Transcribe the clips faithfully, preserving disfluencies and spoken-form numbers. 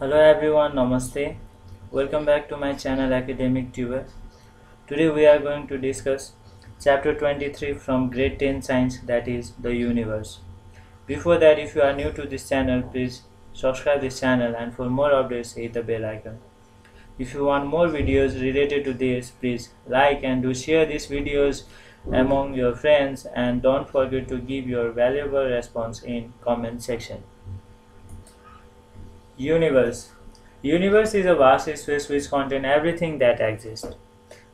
Hello everyone, namaste. Welcome back to my channel Academic Tuber. Today we are going to discuss chapter twenty-three from grade ten science, that is the universe. Before that, if you are new to this channel, please subscribe this channel and for more updates hit the bell icon. If you want more videos related to this, please like and do share these videos among your friends and don't forget to give your valuable response in comment section. Universe. Universe is a vast space which contains everything that exists.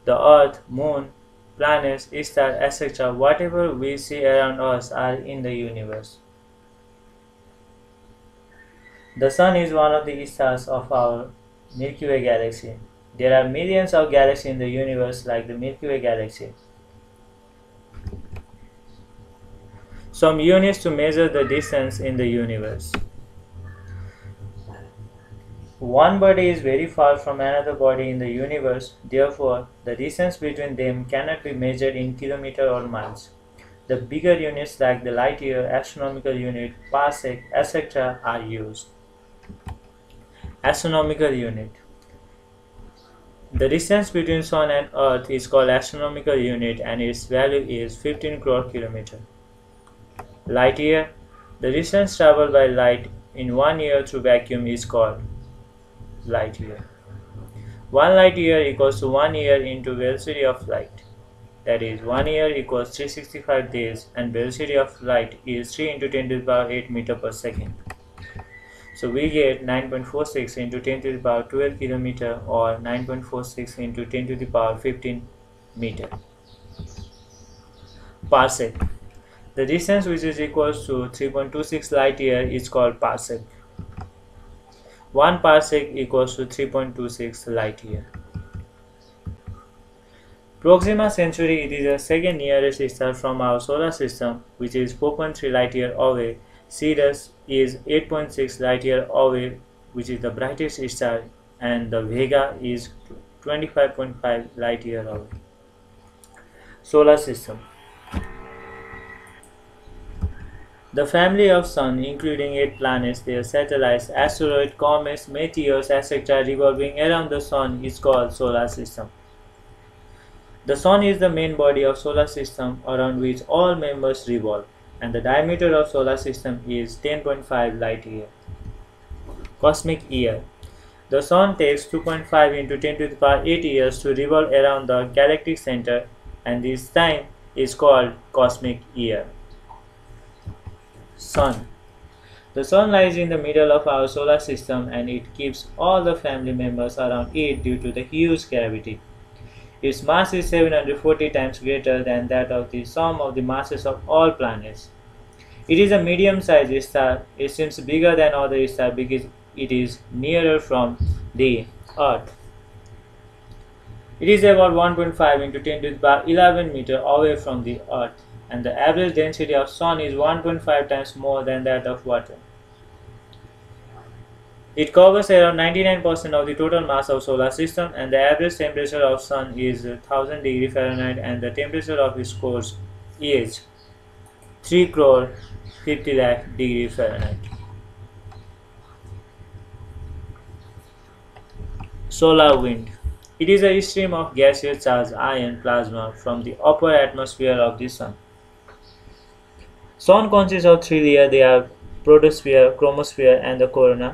The earth, moon, planets, stars, et cetera. Whatever we see around us are in the universe. The sun is one of the stars of our Milky Way galaxy. There are millions of galaxies in the universe like the Milky Way galaxy. Some units to measure the distance in the universe. One body is very far from another body in the universe, therefore the distance between them cannot be measured in kilometers or miles. The bigger units like the light year, astronomical unit, parsec, et cetera are used. Astronomical unit. The distance between Sun and Earth is called astronomical unit and its value is fifteen crore kilometers. Light year. The distance traveled by light in one year through vacuum is called light year. One light year equals to one year into velocity of light. That is, one year equals three hundred sixty-five days and velocity of light is three into ten to the power eight meter per second. So we get nine point four six into ten to the power twelve kilometer or nine point four six into ten to the power fifteen meter. Parsec. The distance which is equals to three point two six light year is called parsec. one parsec equals to three point two six light year. Proxima Centauri, it is the second nearest star from our solar system, which is four point three light year away. Sirius is eight point six light year away, which is the brightest star, and the Vega is twenty-five point five light year away. Solar system. The family of Sun, including eight planets, their satellites, asteroids, comets, meteors, et cetera revolving around the Sun is called solar system. The Sun is the main body of solar system around which all members revolve, and the diameter of solar system is ten point five light year. Cosmic year. The Sun takes two point five into ten to the power eight years to revolve around the galactic center, and this time is called cosmic year. Sun. The Sun lies in the middle of our solar system and it keeps all the family members around it due to the huge gravity. Its mass is seven hundred forty times greater than that of the sum of the masses of all planets. It is a medium-sized star. It seems bigger than other stars because it is nearer from the Earth. It is about one point five into ten to the power eleven meter away from the Earth. And the average density of Sun is one point five times more than that of water. It covers around ninety-nine percent of the total mass of solar system, and the average temperature of Sun is one thousand degrees Fahrenheit and the temperature of its core is three crore fifty lakh degrees Fahrenheit. Solar wind. It is a stream of gaseous charged iron plasma from the upper atmosphere of the Sun. Sun consists of three layers. They are protosphere, chromosphere and the corona.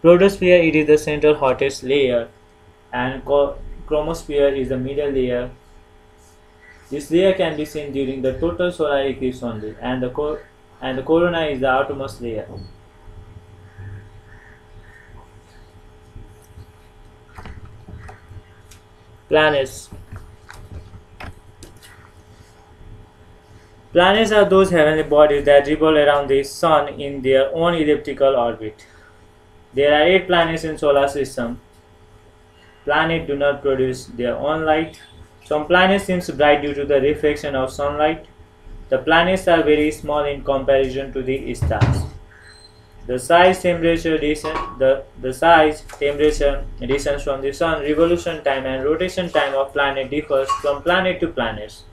Protosphere, it is the central hottest layer, and chromosphere is the middle layer. This layer can be seen during the total solar eclipse only, and the cor and the corona is the outermost layer. Planets. Planets are those heavenly bodies that revolve around the Sun in their own elliptical orbit. There are eight planets in solar system. Planets do not produce their own light. Some planets seem bright due to the reflection of sunlight. The planets are very small in comparison to the stars. The size, temperature, distance, the, the size, temperature, distance from the Sun, revolution time and rotation time of planet differs from planet to planets.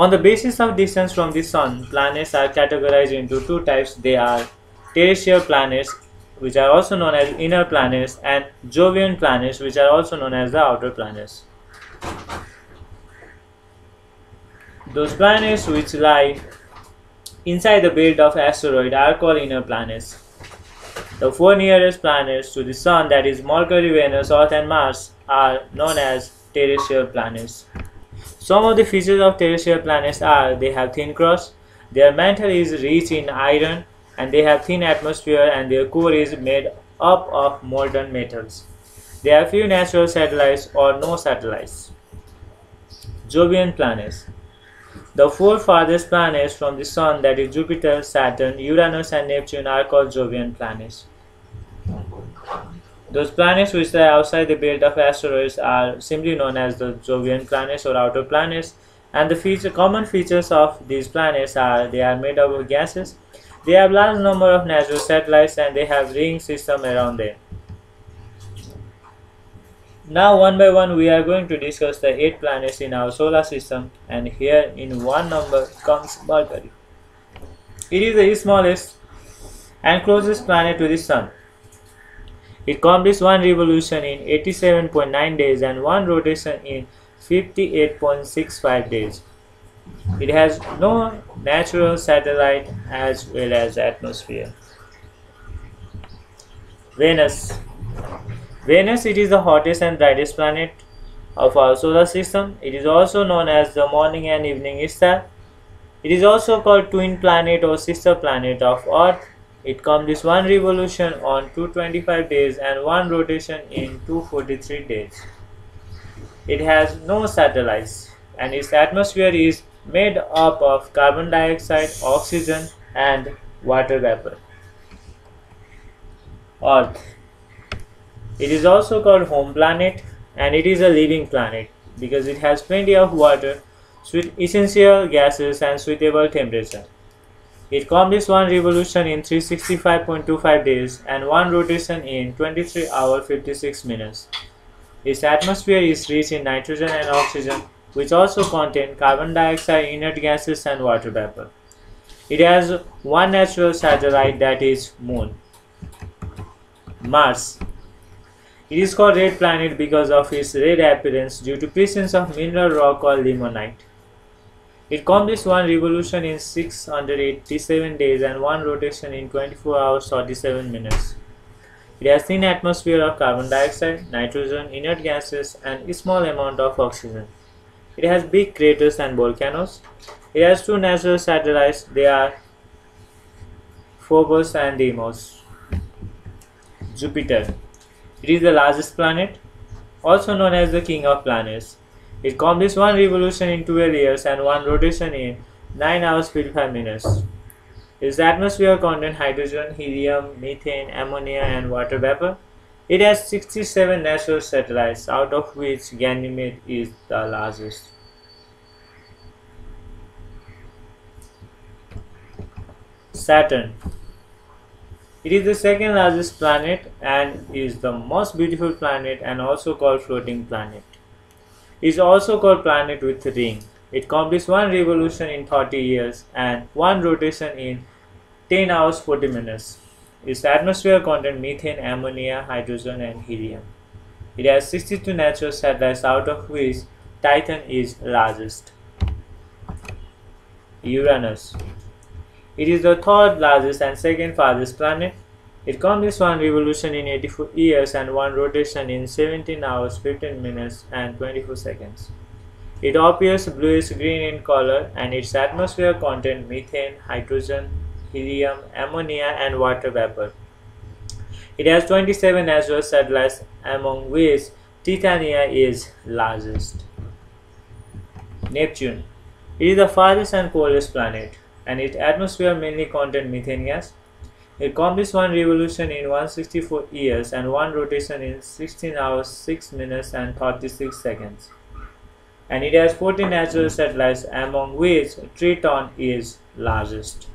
On the basis of distance from the Sun, planets are categorized into two types. They are terrestrial planets, which are also known as inner planets, and Jovian planets, which are also known as the outer planets. Those planets which lie inside the belt of asteroid are called inner planets. The four nearest planets to the Sun, that is Mercury, Venus, Earth and Mars, are known as terrestrial planets. Some of the features of terrestrial planets are they have thin crust, their mantle is rich in iron, and they have thin atmosphere, and their core is made up of molten metals. There are few natural satellites or no satellites. Jovian planets. The four farthest planets from the Sun, that is Jupiter, Saturn, Uranus and Neptune, are called Jovian planets. Those planets which are outside the belt of asteroids are simply known as the Jovian planets or outer planets, and the feature, common features of these planets are they are made up of gases, they have large number of natural satellites, and they have ring system around them. Now one by one we are going to discuss the eight planets in our solar system, and here in one number comes Mercury. It is the smallest and closest planet to the Sun. It completes one revolution in eighty-seven point nine days and one rotation in fifty-eight point six five days. It has no natural satellite as well as atmosphere. Venus. Venus, it is the hottest and brightest planet of our solar system. It is also known as the morning and evening star. It is also called twin planet or sister planet of Earth. It completes one revolution on two hundred twenty-five days and one rotation in two hundred forty-three days. It has no satellites, and its atmosphere is made up of carbon dioxide, oxygen and water vapor. Earth. It is also called home planet, and it is a living planet because it has plenty of water, sweet essential gases and suitable temperature. It completes one revolution in three hundred sixty-five point two five days and one rotation in twenty-three hours fifty-six minutes. Its atmosphere is rich in nitrogen and oxygen, which also contain carbon dioxide, inert gases and water vapor. It has one natural satellite, that is Moon. Mars. It is called red planet because of its red appearance due to presence of mineral rock called limonite. It completes one revolution in six hundred eighty-seven days and one rotation in twenty-four hours forty-seven minutes. It has thin atmosphere of carbon dioxide, nitrogen, inert gases and small amount of oxygen. It has big craters and volcanoes. It has two natural satellites, they are Phobos and Deimos. Jupiter. It is the largest planet, also known as the king of planets. It completes one revolution in twelve years and one rotation in nine hours fifty-five minutes. Its atmosphere contains hydrogen, helium, methane, ammonia and water vapor. It has sixty-seven natural satellites, out of which Ganymede is the largest. Saturn. It is the second largest planet and is the most beautiful planet and also called floating planet. It is also called planet with ring. It completes one revolution in thirty years and one rotation in ten hours forty minutes. Its atmosphere contains methane, ammonia, hydrogen and helium. It has sixty-two natural satellites, out of which Titan is largest. Uranus. It is the third largest and second farthest planet. It completes one revolution in eighty-four years and one rotation in seventeen hours fifteen minutes and twenty-four seconds. It appears bluish green in color, and its atmosphere contains methane, hydrogen, helium, ammonia and water vapor. It has twenty-seven natural satellites, among which Titania is largest. Neptune. It is the farthest and coldest planet, and its atmosphere mainly contains methane gas. It completes one revolution in one hundred sixty-four years and one rotation in sixteen hours six minutes and thirty-six seconds. And it has fourteen natural satellites, among which Triton is largest.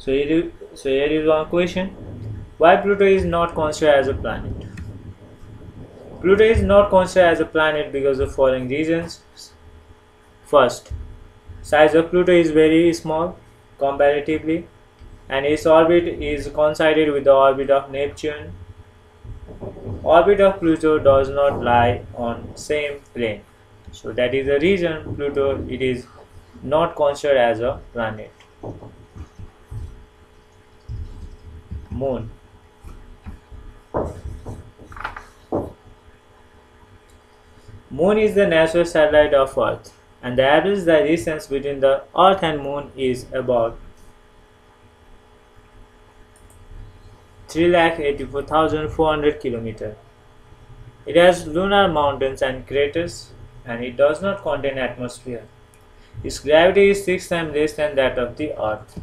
So here, is, so here is one question. Why Pluto is not considered as a planet? Pluto is not considered as a planet because of following reasons. First, size of Pluto is very small comparatively, and its orbit is coincided with the orbit of Neptune. Orbit of Pluto does not lie on same plane, so that is the reason Pluto it is not considered as a planet. Moon. Moon is the natural satellite of Earth, and the average distance between the Earth and Moon is about three lakh eighty-four thousand four hundred kilometers. It has lunar mountains and craters, and it does not contain atmosphere. Its gravity is six times less than that of the Earth.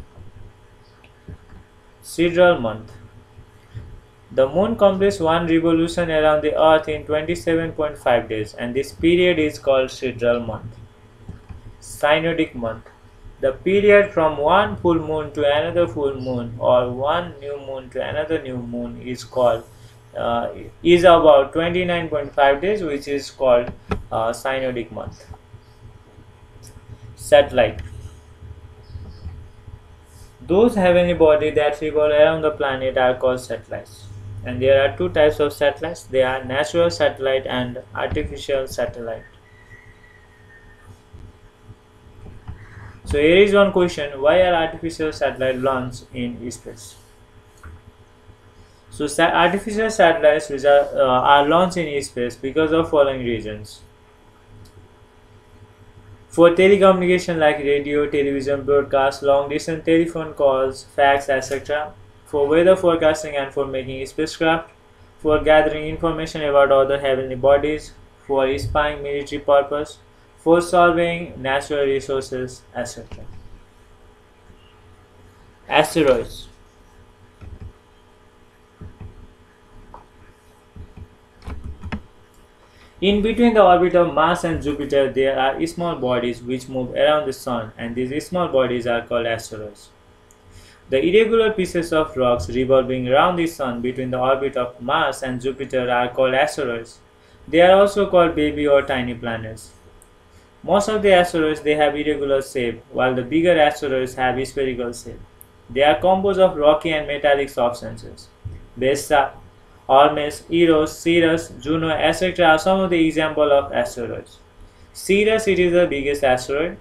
Sidereal month. The moon completes one revolution around the Earth in twenty-seven point five days, and this period is called sidereal month. Synodic month. The period from one full moon to another full moon, or one new moon to another new moon, is called uh, is about twenty-nine point five days, which is called uh, synodic month. Satellite. Those heavenly bodies that revolve around the planet are called satellites. And there are two types of satellites. They are natural satellite and artificial satellite. So here is one question: why are artificial satellites launched in space? So sa artificial satellites which are, uh, are launched in space because of following reasons. For telecommunication like radio, television, broadcast, long-distance telephone calls, fax, et cetera. For weather forecasting and for making spacecraft. For gathering information about other heavenly bodies. For spying military purpose. For solving natural resources, et cetera. Asteroids. In between the orbit of Mars and Jupiter, there are small bodies which move around the Sun, and these small bodies are called asteroids. The irregular pieces of rocks revolving around the Sun between the orbit of Mars and Jupiter are called asteroids. They are also called baby or tiny planets. Most of the asteroids, they have irregular shape, while the bigger asteroids have spherical shape. They are composed of rocky and metallic substances. Vesta, Hermes, Eros, Sirius, Juno, et cetera are some of the examples of asteroids. Sirius, it is the biggest asteroid.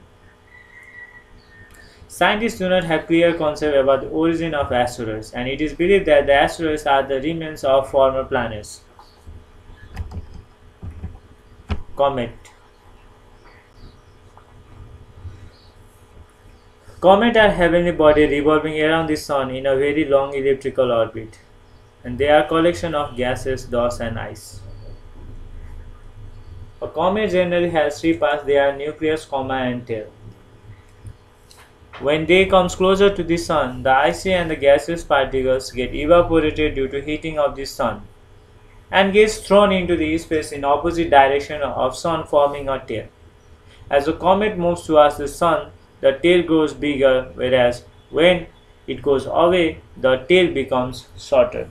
Scientists do not have clear concept about the origin of asteroids, and it is believed that the asteroids are the remains of former planets. Comet. Comets are heavenly bodies revolving around the Sun in a very long elliptical orbit, and they are collection of gases, dust, and ice. A comet generally has three parts: they are nucleus, coma, and tail. When they come closer to the Sun, the icy and the gaseous particles get evaporated due to heating of the Sun and gets thrown into the space in opposite direction of Sun, forming a tail. As the comet moves towards the Sun, the tail grows bigger, whereas when it goes away, the tail becomes shorter.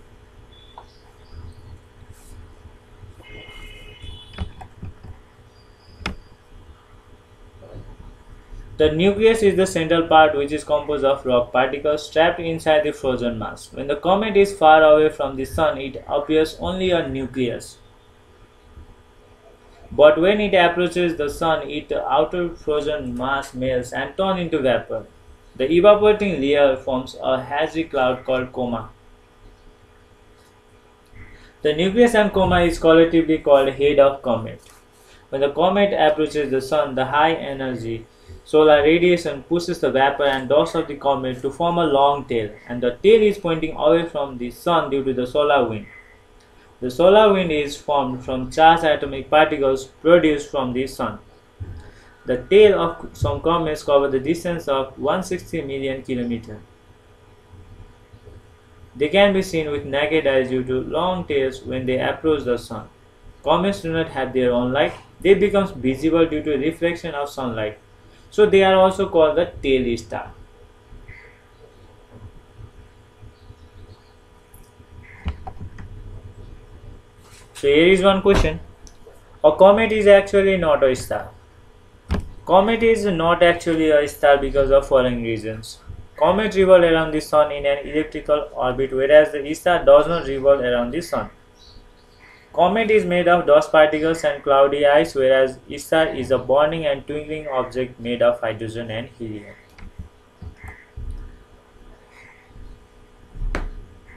The nucleus is the central part, which is composed of rock particles trapped inside the frozen mass. When the comet is far away from the Sun, it appears only a nucleus. But when it approaches the Sun, its outer frozen mass melts and turns into vapor. The evaporating layer forms a hazy cloud called coma. The nucleus and coma is collectively called head of comet. When the comet approaches the Sun, the high energy solar radiation pushes the vapor and dust of the comet to form a long tail, and the tail is pointing away from the Sun due to the solar wind. The solar wind is formed from charged atomic particles produced from the Sun. The tail of some comets covers the distance of one hundred sixty million kilometers. They can be seen with naked eyes due to long tails when they approach the Sun. Comets do not have their own light. They become visible due to reflection of sunlight. So they are also called the tail star. So here is one question: a comet is actually not a star. Comet is not actually a star because of following reasons. Comets revolve around the sun in an elliptical orbit, whereas the star does not revolve around the sun. Comet is made of dust particles and cloudy ice, whereas star is a burning and twinkling object made of hydrogen and helium.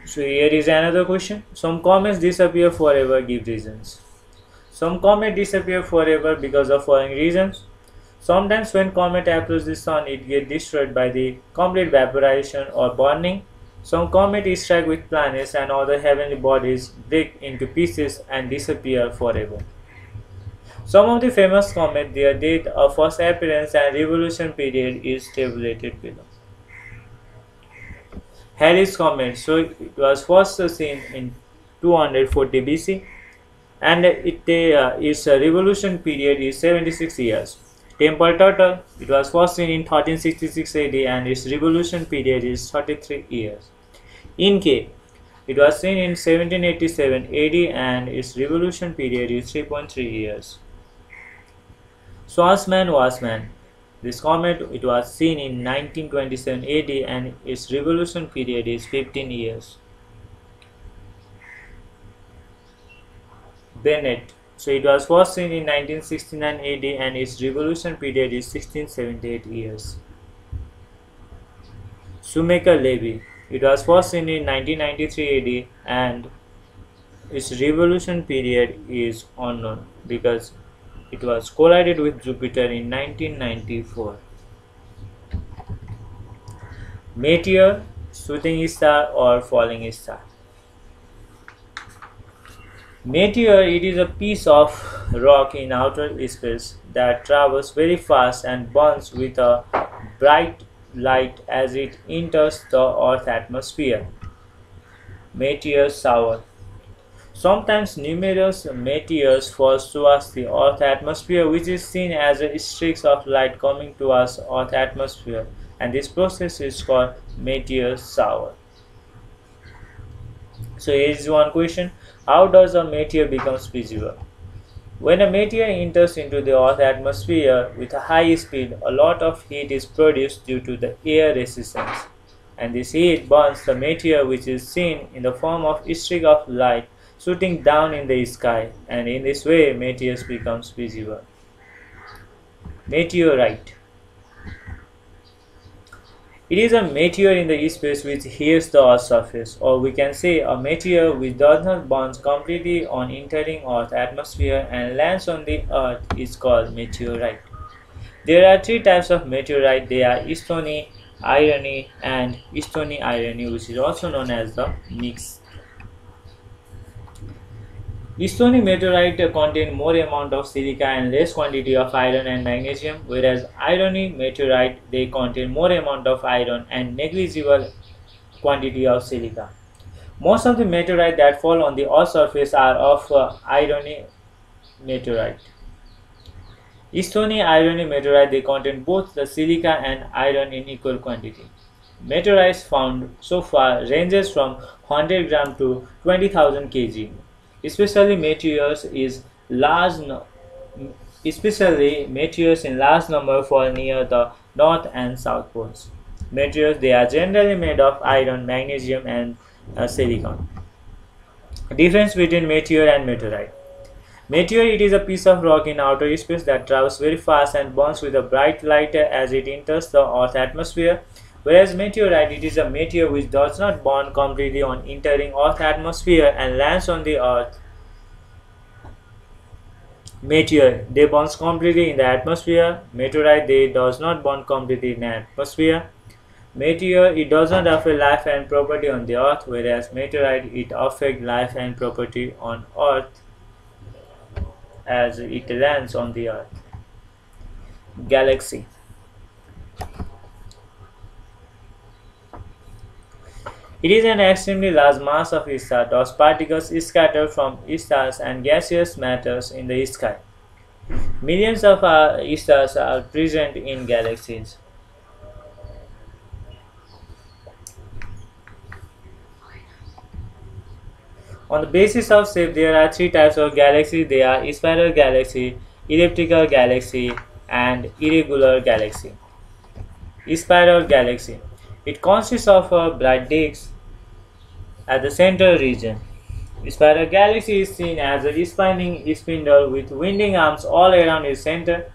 So here is another question. Some comets disappear forever. Give reasons. Some comets disappear forever because of following reasons. Sometimes when comet approaches the sun, it gets destroyed by the complete vaporization or burning. Some comets strike with planets and other heavenly bodies, break into pieces and disappear forever. Some of the famous comets, their date of first appearance and revolution period is tabulated below. Halley's comet. So it was first seen in two hundred forty B C, and it uh, its revolution period is seventy-six years. Temple Tuttle. It was first seen in thirteen sixty-six A D, and its revolution period is thirty-three years. Inky. It was seen in seventeen eighty-seven A D, and its revolution period is three point three years. Swansman, Swansman. This comet, it was seen in nineteen twenty-seven A D, and its revolution period is fifteen years. Bennett. So it was first seen in nineteen sixty-nine A D, and its revolution period is sixteen seventy-eight years. Shoemaker-Levy. It was first seen in nineteen ninety-three A D, and its revolution period is unknown because it was collided with Jupiter in nineteen ninety-four. Meteor, shooting star or falling star. Meteor, it is a piece of rock in outer space that travels very fast and burns with a bright light as it enters the Earth's atmosphere. Meteor shower. Sometimes numerous meteors fall towards the Earth's atmosphere, which is seen as a streaks of light coming towards Earth's atmosphere, and this process is called meteor shower. So here is one question. How does a meteor become visible? When a meteor enters into the Earth's atmosphere with a high speed, a lot of heat is produced due to the air resistance, and this heat burns the meteor, which is seen in the form of a streak of light shooting down in the sky, and in this way meteors becomes visible. Meteorite. It is a meteor in the space which hits the Earth's surface, or we can say a meteor which does not burn completely on entering Earth's atmosphere and lands on the Earth is called meteorite. There are three types of meteorite. They are stony, irony, and stony irony, which is also known as the N I C S. Stony meteorite contain more amount of silica and less quantity of iron and magnesium, whereas irony meteorite, they contain more amount of iron and negligible quantity of silica. Most of the meteorite that fall on the Earth's surface are of uh, irony meteorite. Stony irony meteorite, they contain both the silica and iron in equal quantity. Meteorites found so far ranges from one hundred grams to twenty thousand kilograms. Especially meteors is large, no especially meteors in large number fall near the north and south poles. Meteors, they are generally made of iron, magnesium, and uh, silicon. Difference between meteor and meteorite. Meteor, it is a piece of rock in outer space that travels very fast and burns with a bright light as it enters the Earth's atmosphere. Whereas meteorite, it is a meteor which does not burn completely on entering Earth's atmosphere and lands on the Earth. Meteor, they burn completely in the atmosphere. Meteorite, they does not burn completely in the atmosphere. Meteor, it does not affect life and property on the Earth, whereas meteorite, it affects life and property on Earth as it lands on the Earth. Galaxy. It is an extremely large mass of star, dust particles scattered from stars and gaseous matters in the sky. Millions of stars are present in galaxies. On the basis of shape, there are three types of galaxies. They are spiral galaxy, elliptical galaxy, and irregular galaxy. Spiral galaxy. It consists of a bright disk at the central region. Spiral galaxy is seen as a spinning spindle with winding arms all around its center.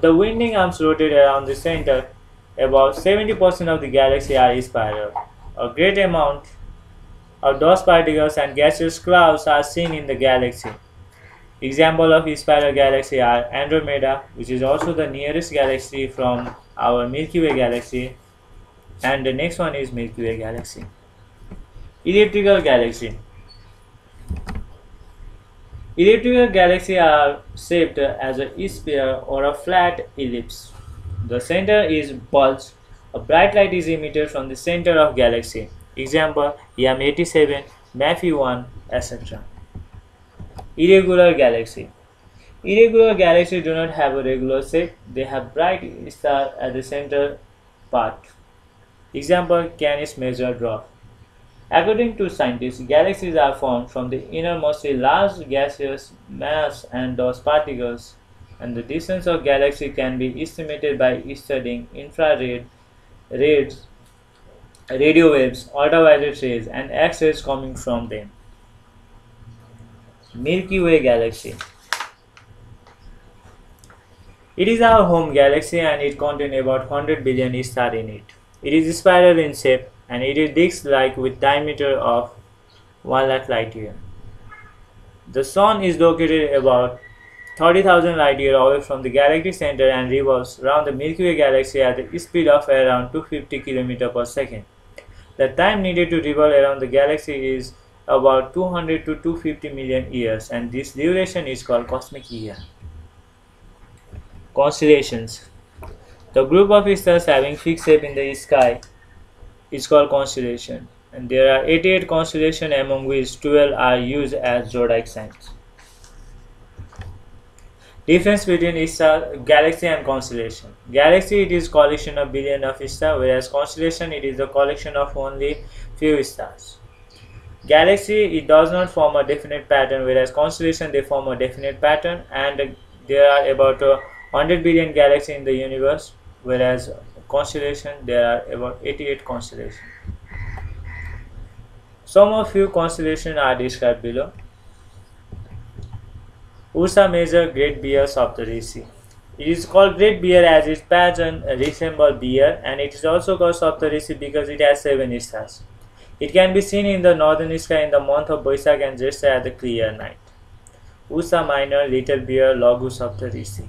The winding arms rotate around the center. About seventy percent of the galaxy are spiral. A great amount of dust particles and gaseous clouds are seen in the galaxy. Examples of spiral galaxy are Andromeda, which is also the nearest galaxy from our Milky Way galaxy, and the next one is Milky Way galaxy. Elliptical galaxy. Elliptical galaxies are shaped as a sphere or a flat ellipse. The center is bulged. A bright light is emitted from the center of galaxy. Example: M eighty-seven, Maffei one, et cetera. Irregular galaxy. Irregular galaxies do not have a regular shape. They have bright stars at the center part. Example: Canis Major Dwarf. According to scientists, galaxies are formed from the innermost large gaseous mass and dust particles, and the distance of galaxy can be estimated by studying infrared rays, radio waves, ultraviolet rays, and X-rays coming from them. Milky Way galaxy. It is our home galaxy, and it contains about one hundred billion stars in it. It is spiral in shape, and it is disc-like with diameter of one lakh light year. The Sun is located about thirty thousand light year away from the galaxy center and revolves around the Milky Way galaxy at a speed of around two hundred fifty kilometers per second. The time needed to revolve around the galaxy is about two hundred to two hundred fifty million years, and this duration is called cosmic year. Constellations. The group of stars having fixed shape in the sky is called constellation, and there are eighty-eight constellations, among which twelve are used as zodiac signs. Difference between star, galaxy and constellation. Galaxy, it is collection of billion of stars, whereas constellation, it is the collection of only few stars. Galaxy, it does not form a definite pattern, whereas constellation, they form a definite pattern, and there are about one hundred billion galaxies in the universe, whereas constellation, there are about eighty-eight constellations. Some of few constellations are described below. Ursa Major, Great Bear of the Sea. It is called Great Bear as its pattern resembles bear, and it is also called Saptarisi because it has seven stars. It can be seen in the northern sky in the month of Boisak and Jyeshtha at the clear night. Ursa Minor, Little Bear, Logus of the Sea.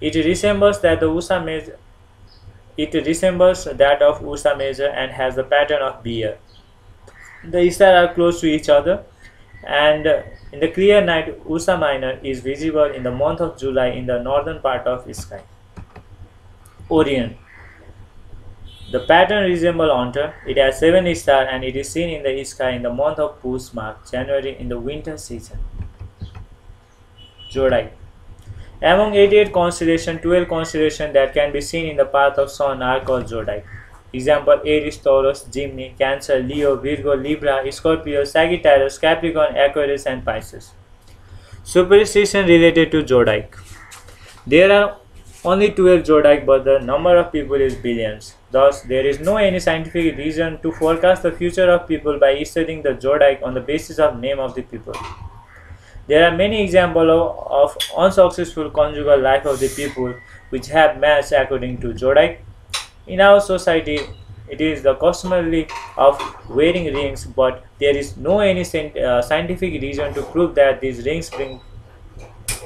It resembles that the Ursa Major. It resembles that of Ursa Major and has the pattern of bear. The stars are close to each other, and in the clear night, Ursa Minor is visible in the month of July in the northern part of the sky. Orion. The pattern resembles otter. It has seven stars, and it is seen in the sky in the month of Pus March, January, in the winter season. Zodiac. Among eighty-eight constellations, twelve constellations that can be seen in the path of Sun are called zodiac. Example: Aries, Taurus, Gemini, Cancer, Leo, Virgo, Libra, Scorpio, Sagittarius, Capricorn, Aquarius, and Pisces. Superstition related to zodiac. There are only twelve zodiac, but the number of people is billions. Thus, there is no any scientific reason to forecast the future of people by studying the zodiac on the basis of name of the people. There are many examples of, of unsuccessful conjugal life of the people which have matched according to zodiac. In our society, it is the customary of wearing rings, but there is no any uh, scientific reason to prove that these rings bring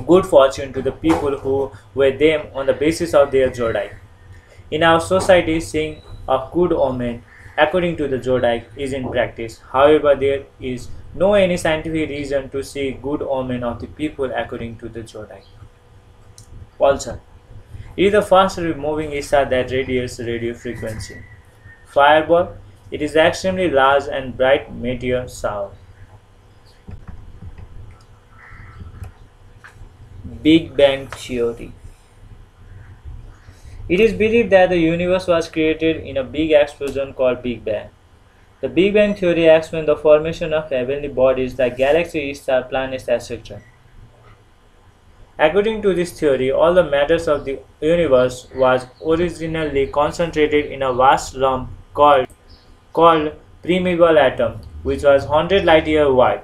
good fortune to the people who wear them on the basis of their zodiac. In our society, saying of good omen according to the zodiac is in practice. However, there is no any scientific reason to see good omen of the people according to the zodiac. Pulsar. It is a fast-moving star that radiates radio frequency. Fireball. It is extremely large and bright meteor shower. Big Bang Theory. It is believed that the universe was created in a big explosion called Big Bang. The Big Bang Theory explains the formation of heavenly bodies like galaxies, stars, planets, et cetera. According to this theory, all the matters of the universe was originally concentrated in a vast lump called, called primeval atom, which was one hundred light years wide.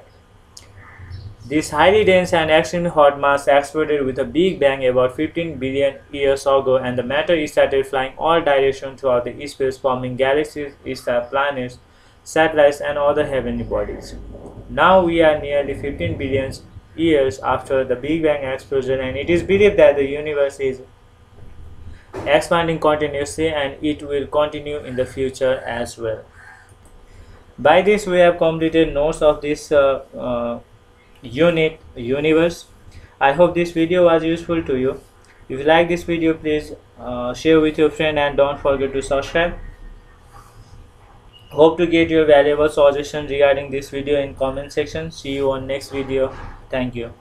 This highly dense and extremely hot mass exploded with a big bang about fifteen billion years ago, and the matter started flying all directions throughout the space, forming galaxies, stars, planets, satellites, and other heavenly bodies. Now we are nearly fifteen billion years after the Big Bang explosion, and it is believed that the universe is expanding continuously, and it will continue in the future as well. By this, we have completed notes of this uh, uh, unit universe. I hope this video was useful to you. If you like this video, please uh, share with your friend, and don't forget to subscribe. Hope to get your valuable suggestions regarding this video in comment section. See you on next video. Thank you.